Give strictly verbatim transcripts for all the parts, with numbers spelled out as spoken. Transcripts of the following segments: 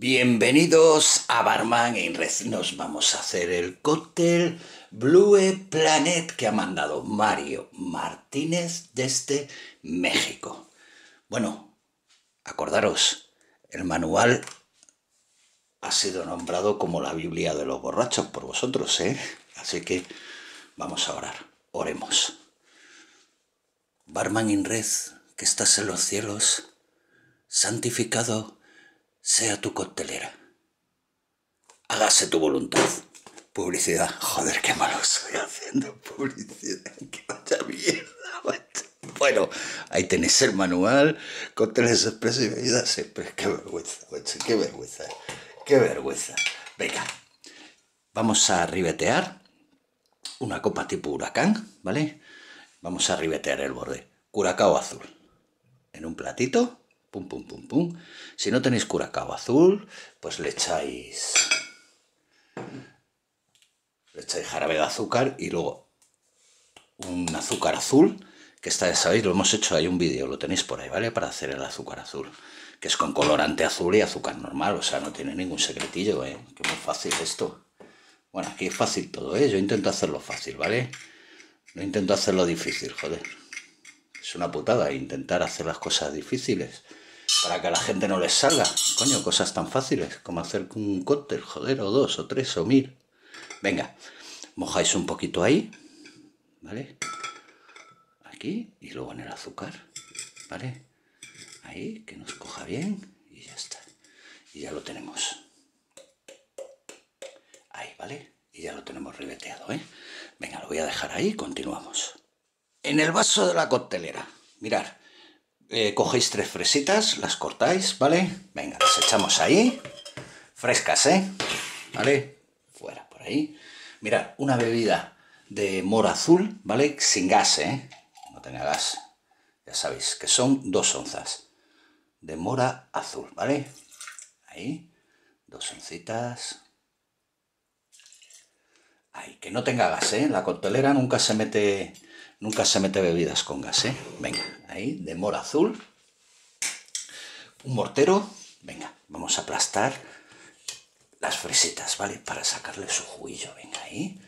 Bienvenidos a Barman in Red. Nos vamos a hacer el cóctel Blue Planet que ha mandado Mario Martínez desde México. Bueno, acordaros, el manual ha sido nombrado como la Biblia de los borrachos por vosotros, ¿eh? Así que vamos a orar, oremos. Barman in Red, que estás en los cielos, santificado sea tu coctelera. Hágase tu voluntad. Publicidad. Joder, qué malo estoy haciendo publicidad. Que vaya mierda, macho. Bueno, ahí tenéis el manual. Cocteles expresivos y bebidas. Qué vergüenza, macho. Qué vergüenza. Qué vergüenza. Venga. Vamos a ribetear una copa tipo huracán, ¿vale? Vamos a ribetear el borde. Curacao azul. En un platito. Pum, pum, pum, pum. Si no tenéis curacao azul, pues le echáis le echáis jarabe de azúcar y luego un azúcar azul, que está, ya sabéis, lo hemos hecho, hay un vídeo, lo tenéis por ahí, ¿vale? Para hacer el azúcar azul, que es con colorante azul y azúcar normal, o sea, no tiene ningún secretillo, ¿eh? Que muy fácil esto. Bueno, aquí es fácil todo, ¿eh? Yo intento hacerlo fácil, ¿vale? No intento hacerlo difícil, joder. Es una putada intentar hacer las cosas difíciles para que a la gente no les salga. Coño, cosas tan fáciles como hacer un cóctel, joder, o dos, o tres, o mil. Venga, mojáis un poquito ahí, ¿vale? Aquí, y luego en el azúcar, ¿vale? Ahí, que nos coja bien, y ya está. Y ya lo tenemos. Ahí, ¿vale? Y ya lo tenemos ribeteado, ¿eh? Venga, lo voy a dejar ahí y continuamos. En el vaso de la coctelera, mirad, eh, cogéis tres fresitas, las cortáis, ¿vale? Venga, las echamos ahí, frescas, ¿eh? ¿Vale? Fuera, por ahí. Mirad, una bebida de mora azul, ¿vale? Sin gas, ¿eh? No tenga gas. Ya sabéis que son dos onzas de mora azul, ¿vale? Ahí, dos oncitas. Ahí, que no tenga gas, ¿eh? La coctelera nunca se mete... Nunca se mete bebidas con gas, ¿eh? Venga, ahí, de mora azul. Un mortero. Venga, vamos a aplastar las fresitas, ¿vale? Para sacarle su juguillo. Venga, ahí.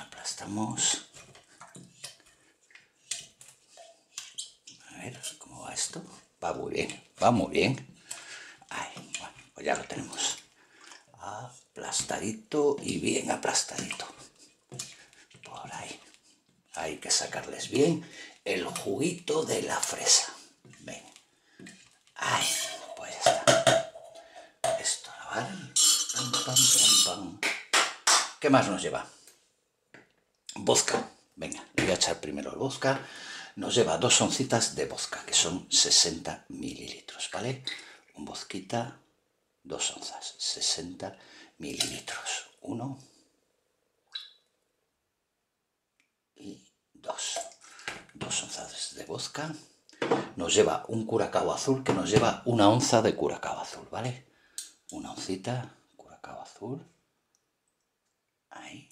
Aplastamos. A ver, ¿cómo va esto? Va muy bien, va muy bien. Ahí, bueno, pues ya lo tenemos. Aplastadito y bien aplastadito. Por ahí. Hay que sacarles bien el juguito de la fresa. Ven. Ay, pues ya está. Esto, lavar. Pam, pam, pam, pam. ¿Qué más nos lleva? Vodka. Venga, le voy a echar primero el vodka. Nos lleva dos oncitas de vodka, que son sesenta mililitros, ¿vale? Un vodka, dos onzas, sesenta mililitros. Uno. Dos, dos onzas de vodka. Nos lleva un curacao azul, que nos lleva una onza de curacao azul, ¿vale? Una oncita, curacao azul. Ahí.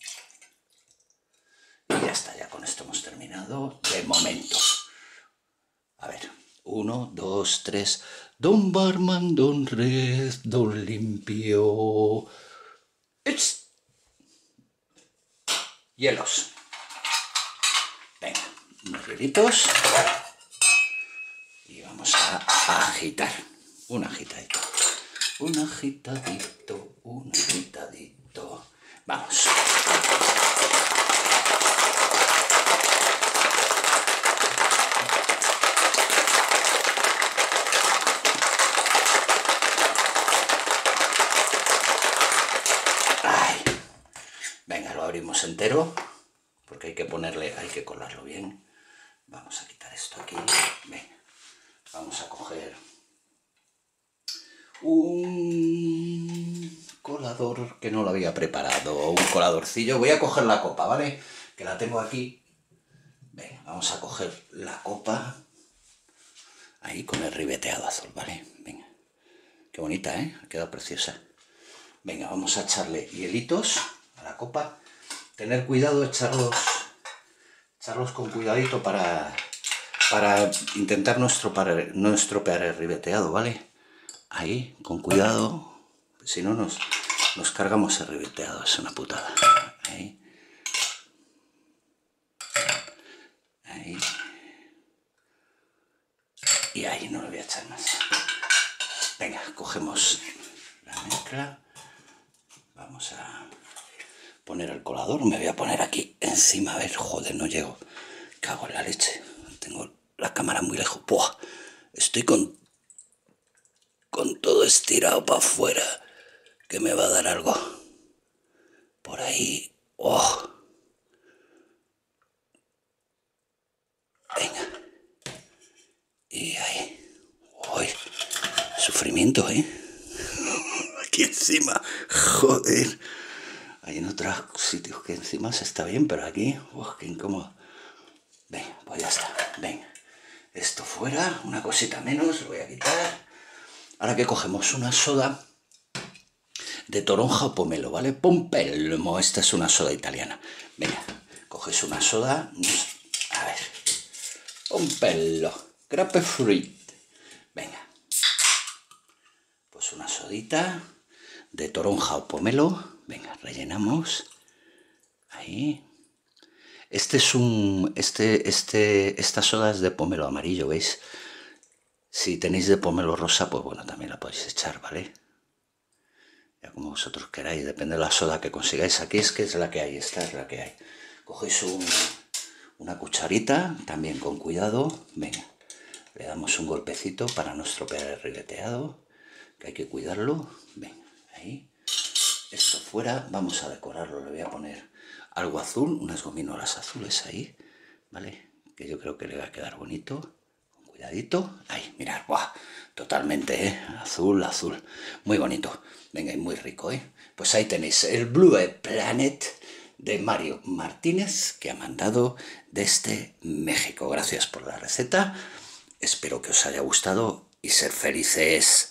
Y ya está, ya con esto hemos terminado. De momento. A ver, uno, dos, tres. Don Barman, don Red, don Limpio. ¡It's! Hielos. Venga, unos hielitos y vamos a agitar. Un agitadito, un agitadito, un agitadito. Vamos. Ay. Venga, lo abrimos entero. Porque hay que ponerle, hay que colarlo bien. Vamos a quitar esto aquí. Venga, vamos a coger un colador que no lo había preparado, un coladorcillo. Voy a coger la copa, ¿vale? Que la tengo aquí. Venga, vamos a coger la copa ahí con el ribeteado azul, ¿vale? Venga, qué bonita, ¿eh? Ha quedado preciosa. Venga, vamos a echarle hielitos a la copa. Tener cuidado, echarlos, echarlos con cuidadito para, para intentar no estropear, no estropear el ribeteado, ¿vale? Ahí, con cuidado. si no nos, nos cargamos arrebeteados, es una putada. Ahí. Ahí. Y ahí, no lo voy a echar más. Venga, cogemos la mezcla. Vamos a poner el colador. Me voy a poner aquí encima. A ver, joder, no llego. Cago en la leche. Tengo la cámara muy lejos. ¡Buah! Estoy con, con todo estirado para afuera. Que me va a dar algo. Por ahí. ¡Oh! Venga. Y ahí. ¡Uy! Sufrimiento, ¿eh? Aquí encima. Joder. Hay en otros sitios que encima se está bien, pero aquí, ¡oh, qué incómodo! Venga, pues ya está. Venga. Esto fuera. Una cosita menos. Lo voy a quitar. Ahora que cogemos una soda de toronja o pomelo, ¿vale? Pompelmo. Esta es una soda italiana. Venga. Coges una soda. A ver. Pompello. Grapefruit. Venga. Pues una sodita de toronja o pomelo. Venga, rellenamos. Ahí. Este es un... Este, este, esta soda es de pomelo amarillo, ¿veis? Si tenéis de pomelo rosa, pues bueno, también la podéis echar, ¿vale? Ya como vosotros queráis, depende de la soda que consigáis. Aquí es que es la que hay, esta es la que hay. Cogéis un, una cucharita, también con cuidado. Venga, le damos un golpecito para no estropear el ribeteado, que hay que cuidarlo. Venga, ahí. Esto fuera, vamos a decorarlo. Le voy a poner algo azul, unas gominolas azules ahí, ¿vale? Que yo creo que le va a quedar bonito. Con cuidadito. Ahí, mirad, ¡buah! Totalmente, ¿eh? Azul, azul. Muy bonito. Venga, y muy rico, ¿eh? Pues ahí tenéis el Blue Planet de Mario Martínez, que ha mandado desde México. Gracias por la receta. Espero que os haya gustado y ser felices.